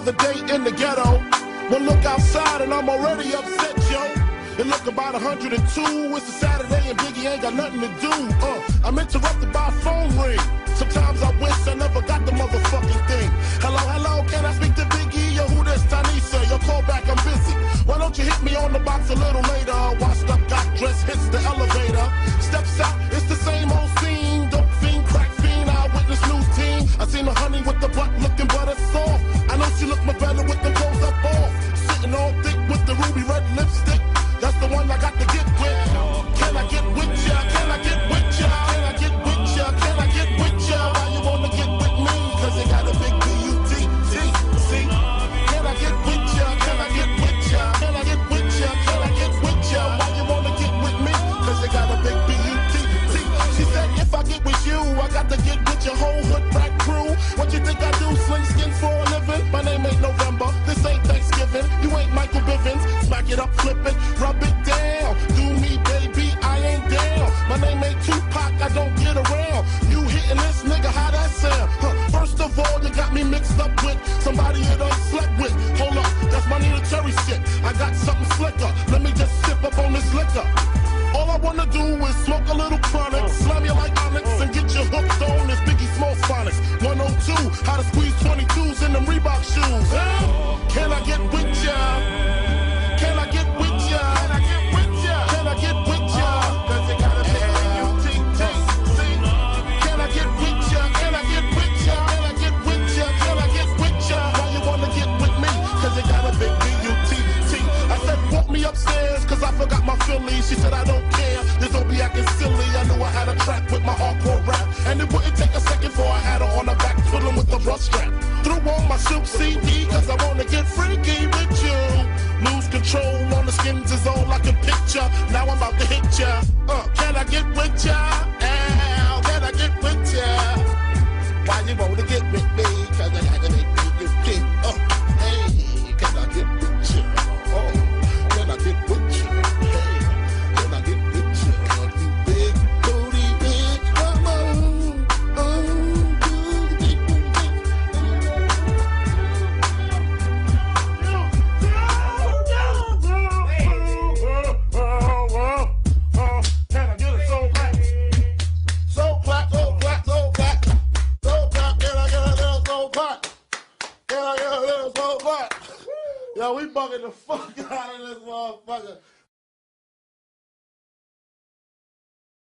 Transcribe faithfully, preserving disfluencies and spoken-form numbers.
another day in the ghetto. One look outside and I'm already upset, yo. It look about a hundred and two, it's a Saturday and Biggie ain't got nothing to do. Uh, I'm interrupted by a phone ring. Sometimes I wish I never got the motherfucking thing. Hello, hello, can I speak to Biggie? Yo, who this? Tanisha, yo, call back, I'm busy. Why don't you hit me on the box a little later? Washed up, got dressed, hits the elevator. Steps out, it's the same old scene. Dope fiend, crack fiend, eyewitness news team. I seen a honey with the butt looking butter soft. I know she look my better with them clothes up off. Sitting all thick with the ruby red lipstick. That's the one I got to get with. Can I get with ya? Can I get with ya? Can I get with ya? Can I get with ya? Why you wanna get with me? Cause it got a big B U T T, see? Can I get with ya? Can I get with ya? Can I get with ya? Can I get with ya? Why you wanna get with me? Cause it got a big B U T T. She said if I get with you, I got to get with your whole hood black crew. What you think I do? Sling skins for a living? My name ain't November, this ain't Thanksgiving. You ain't Michael Bivins, smack it up, flip it. Rub it down, do me baby, I ain't down. My name ain't Tupac, I don't get around. You hitting this nigga, how that sound? Huh. First of all, you got me mixed up with somebody you done slept with. Hold up, that's my Nina Terry shit. I got something slicker, let me just sip up on this liquor. All I wanna do is smoke a little chronic, slam you like Onyx and get you hooked on this Biggie Smalls phonics. one oh two, how to squeeze twenty-twos in them Reebok shoes. Huh? Can I get with ya? Can I get with ya? Can I get with ya? Can I get with ya? Cause it got a big B U T T, see? Can I get with ya? Can I get with ya? Can I get with ya? Can I get with ya? Why you wanna get with me? Cause it got a big B U T T. I said walk me upstairs cause I forgot my Phillies. She said I don't care, this don't be acting silly. I knew I had a track with my hardcore rap, and it wouldn't take a second for I had her on her back, fiddling with the rough strap. Threw on my Shoop C D cause I wanna get freaky with you. Lose control on the skins is all I can picture. Now I'm about to hit ya. Uh, can I get with ya? Ow, can I get with ya? Why you wanna get with me? Cause I gotta make you get up. Hey, can I get with ya? Oh, can I get with ya? Hey, can I get with ya? You big booty bitch, come on. Oh, booty Yo, we bugging the fuck out of this motherfucker.